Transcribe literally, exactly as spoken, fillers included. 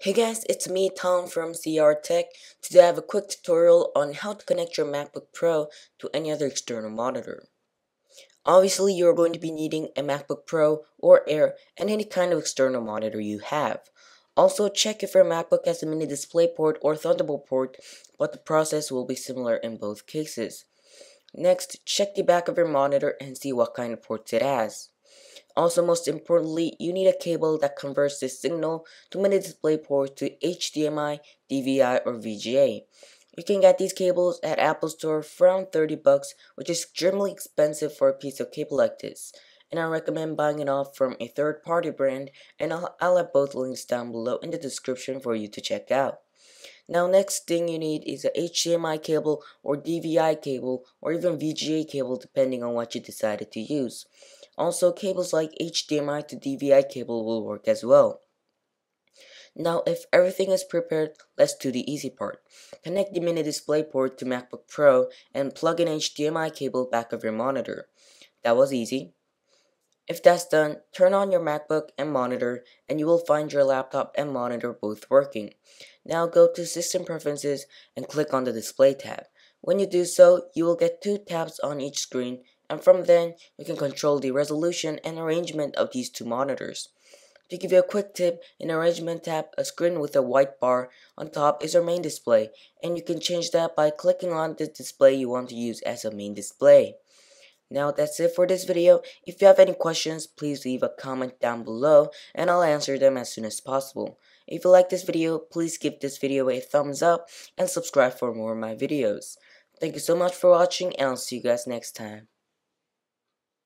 Hey guys, it's me Tom from C R Tech. Today I have a quick tutorial on how to connect your MacBook Pro to any other external monitor. Obviously you are going to be needing a MacBook Pro or Air and any kind of external monitor you have. Also check if your MacBook has a Mini DisplayPort or Thunderbolt port, but the process will be similar in both cases. Next, check the back of your monitor and see what kind of ports it has. Also, most importantly, you need a cable that converts the signal to Mini DisplayPort to H D M I, D V I, or V G A. You can get these cables at Apple Store for around thirty bucks, which is extremely expensive for a piece of cable like this, and I recommend buying it off from a third-party brand, and I'll, I'll have both links down below in the description for you to check out. Now, next thing you need is a H D M I cable or D V I cable or even V G A cable depending on what you decided to use. Also, cables like H D M I to D V I cable will work as well. Now, if everything is prepared, let's do the easy part. Connect the Mini DisplayPort to MacBook Pro and plug an H D M I cable back of your monitor. That was easy. If that's done, turn on your MacBook and monitor, and you will find your laptop and monitor both working. Now go to System Preferences and click on the Display tab. When you do so, you will get two tabs on each screen, and from then, you can control the resolution and arrangement of these two monitors. To give you a quick tip, in the Arrangement tab, a screen with a white bar on top is your main display, and you can change that by clicking on the display you want to use as a main display. Now that's it for this video. If you have any questions, please leave a comment down below, and I'll answer them as soon as possible. If you like this video, please give this video a thumbs up, and subscribe for more of my videos. Thank you so much for watching, and I'll see you guys next time.